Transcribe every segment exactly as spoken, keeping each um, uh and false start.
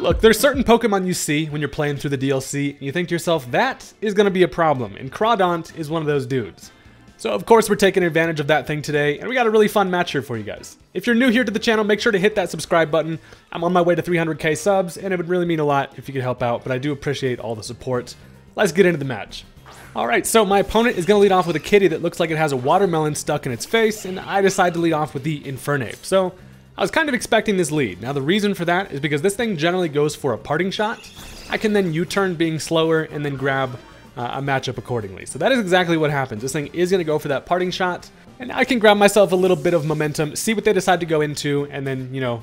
Look, there's certain Pokemon you see when you're playing through the D L C, and you think to yourself, that is going to be a problem, and Crawdaunt is one of those dudes. So of course we're taking advantage of that thing today, and we got a really fun match here for you guys. If you're new here to the channel, make sure to hit that subscribe button. I'm on my way to three hundred K subs, and it would really mean a lot if you could help out, but I do appreciate all the support. Let's get into the match. Alright, so my opponent is going to lead off with a kitty that looks like it has a watermelon stuck in its face, and I decide to lead off with the Infernape. So I was kind of expecting this lead. Now the reason for that is because this thing generally goes for a parting shot. I can then U-turn being slower and then grab uh, a matchup accordingly. So that is exactly what happens. This thing is going to go for that parting shot, and I can grab myself a little bit of momentum, see what they decide to go into, and then, you know,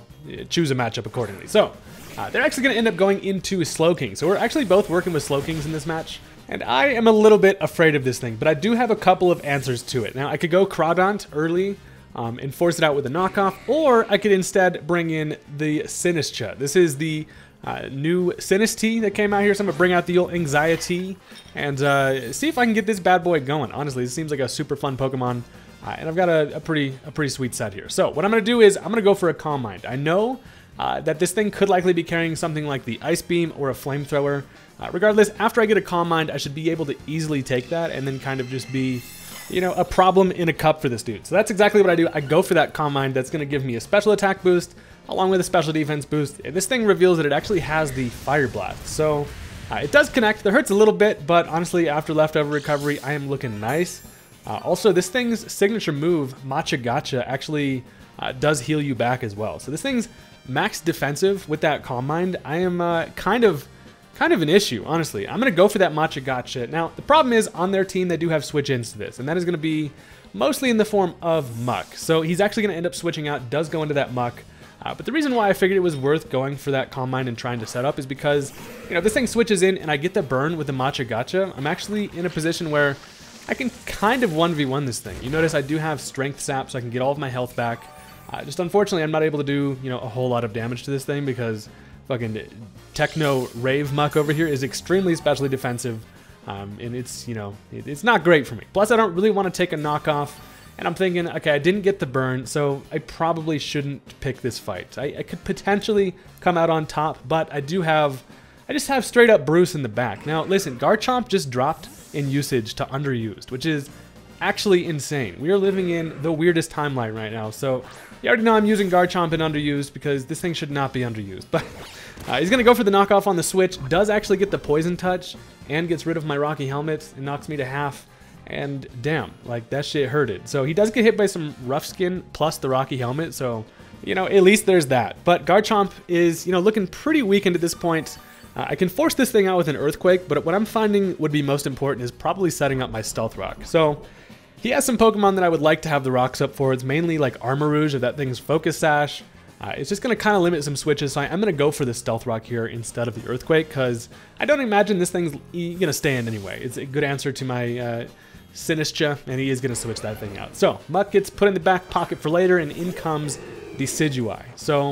choose a matchup accordingly. So uh, they're actually going to end up going into Slowking. So we're actually both working with Slowkings in this match. And I am a little bit afraid of this thing, but I do have a couple of answers to it. Now, I could go Crawdaunt early um, and force it out with a knockoff, or I could instead bring in the Sinistcha. This is the uh, new Sinistee that came out here, so I'm going to bring out the old Anxiety and uh, see if I can get this bad boy going. Honestly, this seems like a super fun Pokemon, uh, and I've got a, a, pretty, a pretty sweet set here. So what I'm going to do is I'm going to go for a Calm Mind. I know uh, that this thing could likely be carrying something like the Ice Beam or a Flamethrower. Uh, regardless, after I get a Calm Mind, I should be able to easily take that and then kind of just be, you know, a problem in a cup for this dude. So that's exactly what I do. I go for that Calm Mind. That's going to give me a special attack boost along with a special defense boost. And this thing reveals that it actually has the Fire Blast. So uh, it does connect. That hurts a little bit, but honestly, after leftover recovery, I am looking nice. Uh, also, this thing's signature move, Matcha Gotcha, actually uh, does heal you back as well. So this thing's max defensive with that Calm Mind. I am uh, kind of... Kind of an issue, honestly. I'm going to go for that Matcha Gotcha. Now, the problem is, on their team, they do have switch-ins to this, and that is going to be mostly in the form of Muk. So he's actually going to end up switching out, does go into that Muk. Uh, but the reason why I figured it was worth going for that Calm Mind and trying to set up is because, you know, if this thing switches in and I get the burn with the Matcha Gotcha, I'm actually in a position where I can kind of one v one this thing. You notice I do have Strength Sap, so I can get all of my health back. Uh, just unfortunately, I'm not able to do, you know, a whole lot of damage to this thing because fucking techno rave Muk over here is extremely specially defensive, um, and it's, you know, it's not great for me. Plus, I don't really want to take a knockoff, and I'm thinking, okay, I didn't get the burn, so I probably shouldn't pick this fight. I, I could potentially come out on top, but I do have, I just have straight up Bruce in the back. Now, listen, Garchomp just dropped in usage to underused, which is actually insane. We are living in the weirdest timeline right now, so you already know I'm using Garchomp and underused because this thing should not be underused, but uh, he's going to go for the knockoff on the switch, does actually get the poison touch, and gets rid of my Rocky Helmet and knocks me to half, and damn, like, that shit hurted. So he does get hit by some Rough Skin plus the Rocky Helmet, so, you know, at least there's that. But Garchomp is, you know, looking pretty weakened at this point. Uh, I can force this thing out with an Earthquake, but what I'm finding would be most important is probably setting up my Stealth Rock. So he has some Pokemon that I would like to have the rocks up for. It's mainly like Armarouge if that thing's Focus Sash. Uh, it's just going to kind of limit some switches, so I, I'm going to go for the Stealth Rock here instead of the Earthquake, because I don't imagine this thing's going to stand anyway. It's a good answer to my uh, Sinistcha, and he is going to switch that thing out. So Muk gets put in the back pocket for later, and in comes Decidueye. So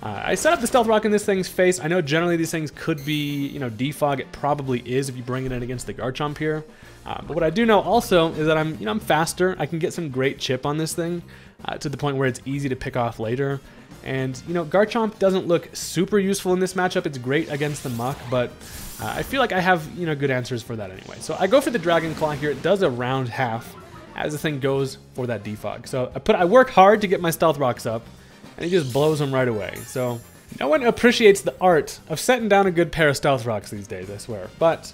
uh, I set up the Stealth Rock in this thing's face. I know generally these things could be, you know, defog. It probably is if you bring it in against the Garchomp here. Uh, but what I do know also is that I'm, you know, I'm faster. I can get some great chip on this thing uh, to the point where it's easy to pick off later. And, you know, Garchomp doesn't look super useful in this matchup. It's great against the Muk, but uh, I feel like I have, you know, good answers for that anyway. So I go for the Dragon Claw here. It does a round half as the thing goes for that defog. So I put, I work hard to get my Stealth Rocks up, and it just blows them right away. So no one appreciates the art of setting down a good pair of Stealth Rocks these days, I swear. But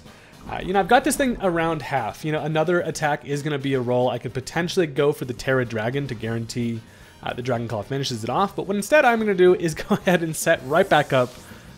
Uh, you know, I've got this thing around half. You know, another attack is going to be a roll. I could potentially go for the Terra Dragon to guarantee uh, the Dragon Claw finishes it off. But what instead I'm going to do is go ahead and set right back up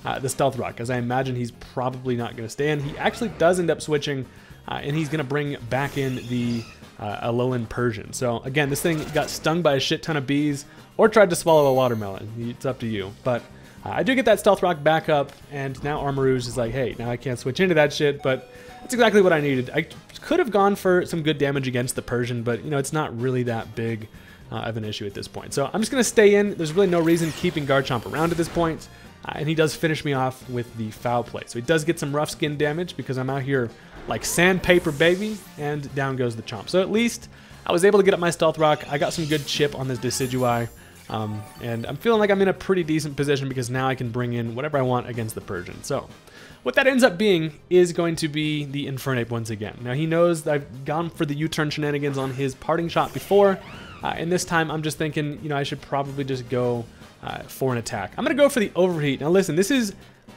uh, the Stealth Rock, as I imagine he's probably not going to stay in. He actually does end up switching, uh, and he's going to bring back in the uh, Alolan Persian. So, again, this thing got stung by a shit ton of bees or tried to swallow a watermelon. It's up to you. But Uh, I do get that Stealth Rock back up, and now Armarouge is like, hey, now I can't switch into that shit, but that's exactly what I needed. I could have gone for some good damage against the Persian, but, you know, it's not really that big uh, of an issue at this point. So I'm just going to stay in. There's really no reason keeping Garchomp around at this point, uh, and he does finish me off with the Foul Play. So he does get some Rough Skin damage because I'm out here like sandpaper, baby, and down goes the Chomp. So at least I was able to get up my Stealth Rock. I got some good chip on this Decidueye. Um, and I'm feeling like I'm in a pretty decent position because now I can bring in whatever I want against the Persian. So what that ends up being is going to be the Infernape once again. Now he knows that I've gone for the U-turn shenanigans on his parting shot before, uh, and this time I'm just thinking, you know, I should probably just go uh, for an attack. I'm going to go for the Overheat. Now listen, this is...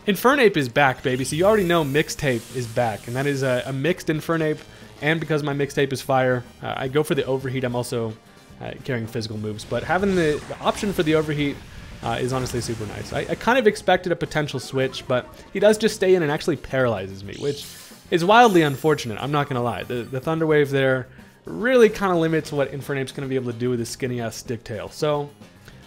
Infernape is back, baby, so you already know Mixtape is back, and that is a, a mixed Infernape, and because my Mixtape is fire, uh, I go for the Overheat. I'm also... Uh, carrying physical moves, but having the, the option for the Overheat uh, is honestly super nice. I, I kind of expected a potential switch, but he does just stay in and actually paralyzes me, which is wildly unfortunate, I'm not gonna lie. The, the Thunder Wave there really kind of limits what Infernape's gonna be able to do with his skinny-ass stick tail. So,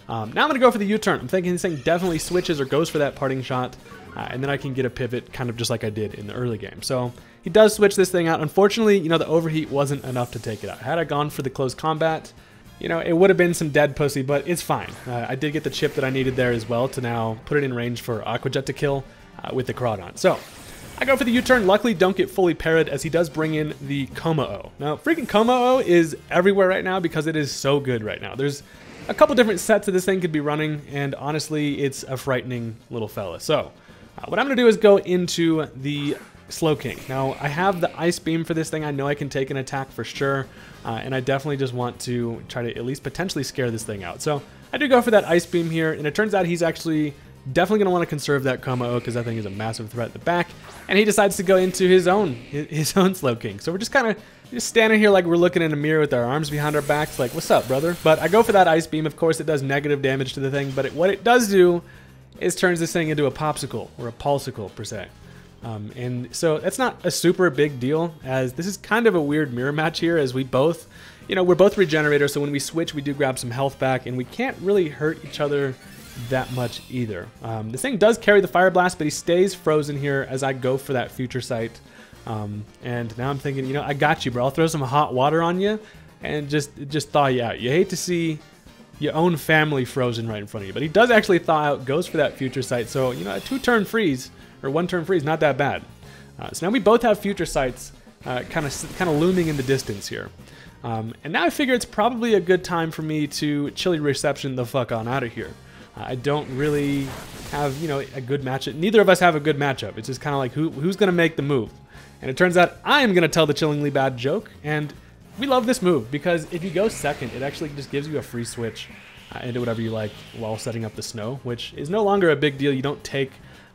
um, now I'm gonna go for the U-turn. I'm thinking this thing definitely switches or goes for that parting shot, uh, and then I can get a pivot kind of just like I did in the early game. So, he does switch this thing out. Unfortunately, you know, the Overheat wasn't enough to take it out. Had I gone for the close combat, you know, it would have been some dead pussy, but it's fine. Uh, I did get the chip that I needed there as well to now put it in range for Aqua Jet to kill uh, with the Crawdaunt. So, I go for the U-turn. Luckily, don't get fully parried as he does bring in the Kommo-o. Now, freaking Kommo-o is everywhere right now because it is so good right now. There's a couple different sets that this thing could be running, and honestly, it's a frightening little fella. So, uh, what I'm going to do is go into the Slowking. Now, I have the Ice Beam for this thing. I know I can take an attack for sure, uh, and I definitely just want to try to at least potentially scare this thing out. So I do go for that Ice Beam here, and it turns out he's actually definitely going to want to conserve that Kommo-o because that thing is a massive threat at the back, and he decides to go into his own his own Slowking. So we're just kind of just standing here like we're looking in a mirror with our arms behind our backs like, what's up, brother? But I go for that Ice Beam. Of course, it does negative damage to the thing, but it, what it does do is turns this thing into a Popsicle, or a Pulsicle, per se. Um, and so that's not a super big deal, as this is kind of a weird mirror match here, as we both, you know, we're both regenerators, so when we switch we do grab some health back, and we can't really hurt each other that much either. Um, this thing does carry the Fire Blast, but he stays frozen here as I go for that Future Sight. Um, and now I'm thinking, you know, I got you, bro. I'll throw some hot water on you and just, just thaw you out. You hate to see your own family frozen right in front of you, but he does actually thaw out, goes for that Future Sight, so, you know, a two-turn freeze, or one turn freeze, not that bad. Uh, so now we both have Future Sights kind of kind of looming in the distance here. Um, and now I figure it's probably a good time for me to Chilly Reception the fuck on out of here. Uh, I don't really have, you know, a good matchup. Neither of us have a good matchup. It's just kind of like, who, who's going to make the move? And it turns out I'm going to tell the chillingly bad joke. And we love this move because if you go second, it actually just gives you a free switch uh, into whatever you like while setting up the snow, which is no longer a big deal. You don't take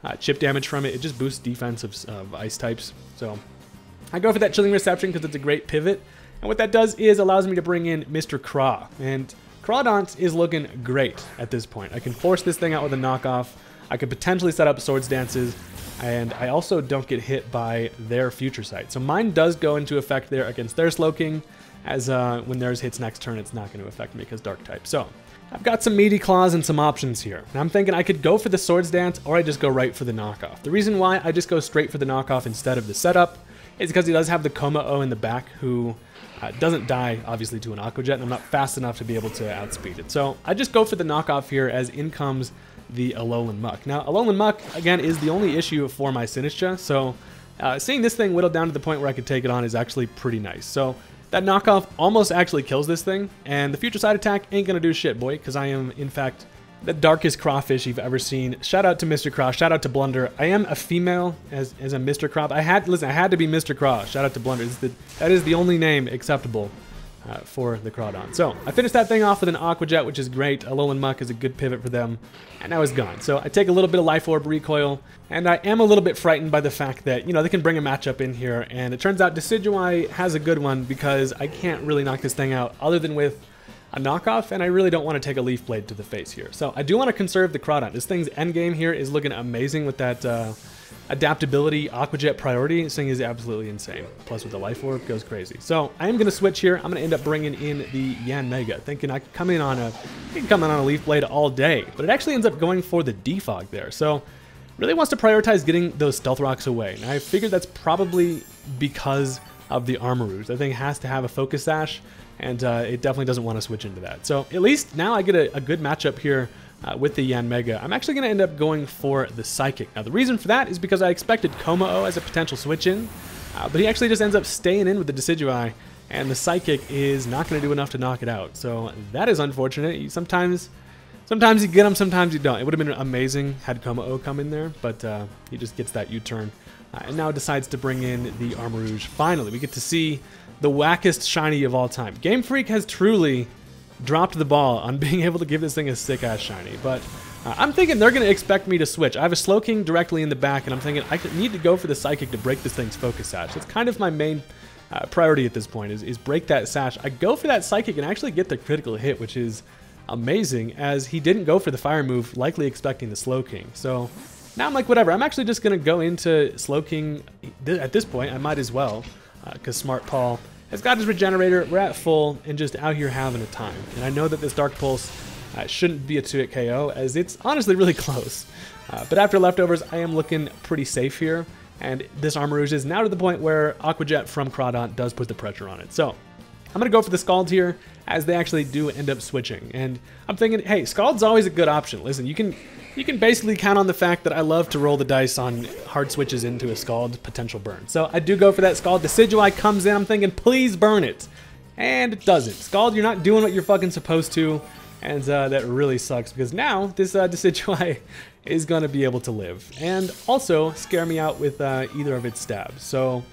Uh, chip damage from it. It just boosts defense of, of ice types. So I go for that Chilling Reception because it's a great pivot. And what that does is allows me to bring in Mister Craw. And Crawdaunt is looking great at this point. I can force this thing out with a knockoff. I could potentially set up Swords Dances. And I also don't get hit by their Future Sight. So mine does go into effect there against their Slowking, as uh, when theirs hits next turn, it's not going to affect me because Dark type. So I've got some meaty claws and some options here. And I'm thinking I could go for the Swords Dance, or I just go right for the knockoff. The reason why I just go straight for the knockoff instead of the setup is because he does have the Kommo-o in the back, who uh, doesn't die, obviously, to an Aqua Jet, and I'm not fast enough to be able to outspeed it. So I just go for the knockoff here, as in comes the Alolan Muk. Now, Alolan Muk, again, is the only issue for my Sinistcha, so uh, seeing this thing whittled down to the point where I could take it on is actually pretty nice. So that knockoff almost actually kills this thing, and the Future Sight attack ain't gonna do shit, boy, because I am, in fact, the darkest crawfish you've ever seen. Shout out to Mister Craw, shout out to Blunder. I am a female as, as a Mister Craw. I had, listen, I had to be Mister Craw. Shout out to Blunder. It's the, that is the only name acceptable uh, for the Crawdaunt. So I finished that thing off with an Aqua Jet, which is great. Alolan Muk is a good pivot for them, and now it's gone. So I take a little bit of Life Orb recoil, and I am a little bit frightened by the fact that, you know, they can bring a matchup in here, and it turns out Decidueye has a good one because I can't really knock this thing out other than with a knockoff, and I really don't want to take a Leaf Blade to the face here. So I do want to conserve the Crawdaunt. This thing's endgame here is looking amazing with that uh, adaptability, Aqua Jet priority. This thing is absolutely insane. Plus with the Life Orb, goes crazy. So I am going to switch here. I'm going to end up bringing in the Yanmega, thinking I can come in on a, I can come in on a Leaf Blade all day, but it actually ends up going for the Defog there. So really wants to prioritize getting those Stealth Rocks away. And I figured that's probably because of the Armarouge. That thing has to have a Focus Sash, and uh, it definitely doesn't want to switch into that. So at least now I get a, a good matchup here uh, with the Yanmega. I'm actually going to end up going for the Psychic. Now the reason for that is because I expected Kommo-o as a potential switch in, uh, but he actually just ends up staying in with the Decidueye, and the Psychic is not going to do enough to knock it out. So that is unfortunate. You sometimes Sometimes you get them, sometimes you don't. It would have been amazing had Kommo-o come in there, but uh, he just gets that U-turn. Uh, and now decides to bring in the Armarouge. Finally, we get to see the wackest shiny of all time. Game Freak has truly dropped the ball on being able to give this thing a sick-ass shiny, but uh, I'm thinking they're going to expect me to switch. I have a Slowking directly in the back, and I'm thinking I need to go for the Psychic to break this thing's focus sash. That's kind of my main uh, priority at this point, is, is break that sash. I go for that Psychic and actually get the critical hit, which is amazing, as he didn't go for the fire move, likely expecting the Slowking. So now I'm like, whatever, I'm actually just going to go into Slowking at this point. I might as well, because uh, Smart Paul has got his Regenerator, we're at full, and just out here having a time. And I know that this Dark Pulse uh, shouldn't be a two-hit K O, as it's honestly really close. Uh, but after leftovers, I am looking pretty safe here, and this Armarouge is now to the point where Aqua Jet from Crawdaunt does put the pressure on it. So I'm going to go for the Scald here, as they actually do end up switching. And I'm thinking, hey, Scald's always a good option. Listen, you can you can basically count on the fact that I love to roll the dice on hard switches into a Scald potential burn. So I do go for that Scald. Decidueye comes in. I'm thinking, please burn it. And it doesn't. Scald, you're not doing what you're fucking supposed to. And uh, that really sucks, because now this uh, Decidueye is going to be able to live. And also scare me out with uh, either of its stabs. So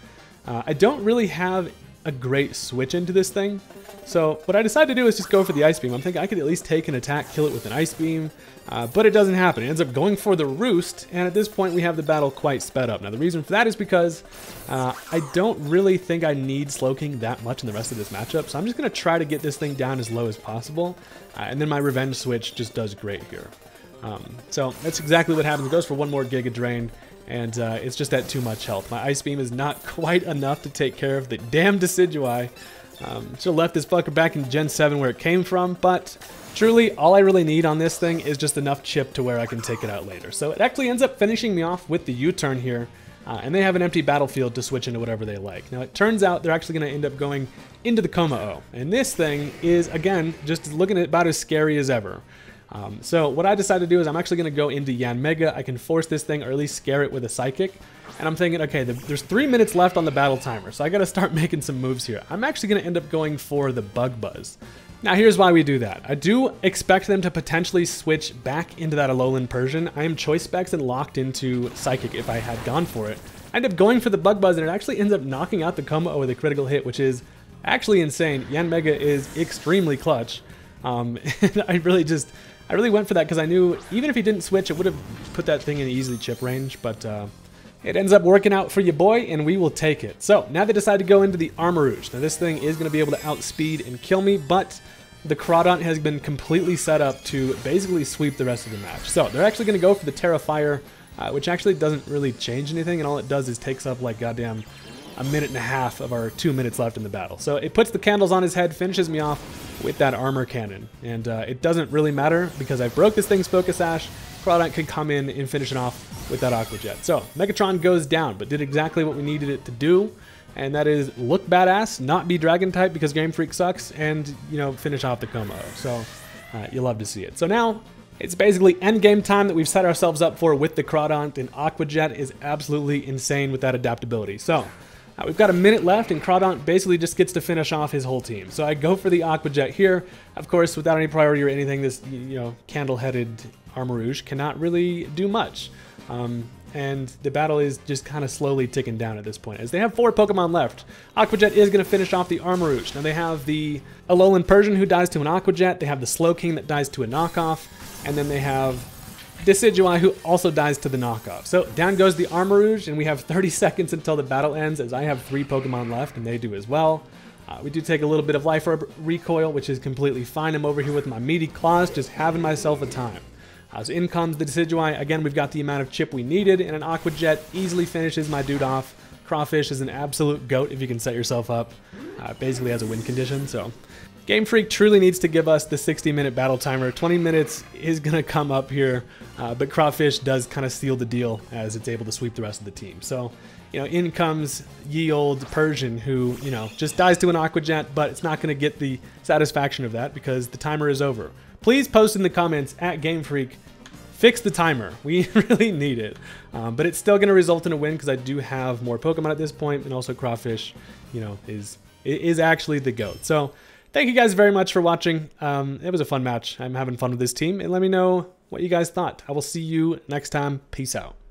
uh, I don't really have a great switch into this thing. So what I decided to do is just go for the Ice Beam. I'm thinking I could at least take an attack, kill it with an Ice Beam, uh, but it doesn't happen. It ends up going for the Roost, and at this point we have the battle quite sped up. Now the reason for that is because uh, I don't really think I need Slowking that much in the rest of this matchup, so I'm just going to try to get this thing down as low as possible, uh, and then my Revenge switch just does great here. Um, so that's exactly what happens. It goes for one more Giga Drain, and uh, it's just at too much health. My Ice Beam is not quite enough to take care of the damn Decidueye. Um, Should have left this fucker back in Gen seven where it came from, but truly all I really need on this thing is just enough chip to where I can take it out later. So it actually ends up finishing me off with the U-turn here, uh, and they have an empty battlefield to switch into whatever they like. Now it turns out they're actually going to end up going into the Kommo-o, and this thing is, again, just looking about as scary as ever. Um, so what I decided to do is I'm actually going to go into Yanmega. I can force this thing, or at least scare it with a Psychic. And I'm thinking, okay, the, there's three minutes left on the battle timer, so I got to start making some moves here. I'm actually going to end up going for the Bug Buzz. Now here's why we do that. I do expect them to potentially switch back into that Alolan Persian. I am Choice Specs and locked into Psychic if I had gone for it. I end up going for the Bug Buzz, and it actually ends up knocking out the Kommo-o with a critical hit, which is actually insane. Yanmega is extremely clutch. Um, and I really just... I really went for that because I knew even if he didn't switch, it would have put that thing in the easily chip range, but uh, it ends up working out for you, boy, and we will take it. So now they decide to go into the Armarouge. Now this thing is going to be able to outspeed and kill me, but the Crawdaunt has been completely set up to basically sweep the rest of the match. So they're actually going to go for the Terrifier, uh, which actually doesn't really change anything, and all it does is takes up like goddamn a minute and a half of our two minutes left in the battle. So it puts the candles on his head, finishes me off with that armor cannon. And uh, it doesn't really matter because I broke this thing's Focus Sash. Crawdaunt could come in and finish it off with that Aqua Jet. So Megatron goes down, but did exactly what we needed it to do. And that is look badass, not be Dragon type because Game Freak sucks, and, you know, finish off the Kommo-o. So uh, you love to see it. So now it's basically end game time that we've set ourselves up for with the Crawdaunt, and Aqua Jet is absolutely insane with that adaptability. So Uh, we've got a minute left, and Crawdaunt basically just gets to finish off his whole team. So I go for the Aqua Jet here. Of course, without any priority or anything, this, you know, candle-headed Armarouge cannot really do much. Um, and the battle is just kind of slowly ticking down at this point, as they have four Pokemon left. Aqua Jet is going to finish off the Armarouge. Now they have the Alolan Persian who dies to an Aqua Jet. They have the Slowking that dies to a knockoff. And then they have Decidueye, who also dies to the knockoff. So down goes the Armarouge, and we have thirty seconds until the battle ends, as I have three Pokemon left, and they do as well. Uh, we do take a little bit of Life Orb recoil, which is completely fine. I'm over here with my meaty claws, just having myself a time. Uh, so in comes the Decidueye. Again, we've got the amount of chip we needed, and an Aqua Jet easily finishes my dude off. Crawfish is an absolute goat if you can set yourself up. Uh, basically has a win condition, so Game Freak truly needs to give us the sixty minute battle timer. twenty minutes is going to come up here, uh, but Crawfish does kind of seal the deal as it's able to sweep the rest of the team. So, you know, in comes ye old Persian who, you know, just dies to an Aqua Jet, but it's not going to get the satisfaction of that because the timer is over. Please post in the comments at Game Freak, fix the timer. We really need it. Um, but it's still going to result in a win because I do have more Pokemon at this point, and also Crawfish, you know, is, is actually the GOAT. So thank you guys very much for watching. Um, it was a fun match. I'm having fun with this team. And let me know what you guys thought. I will see you next time. Peace out.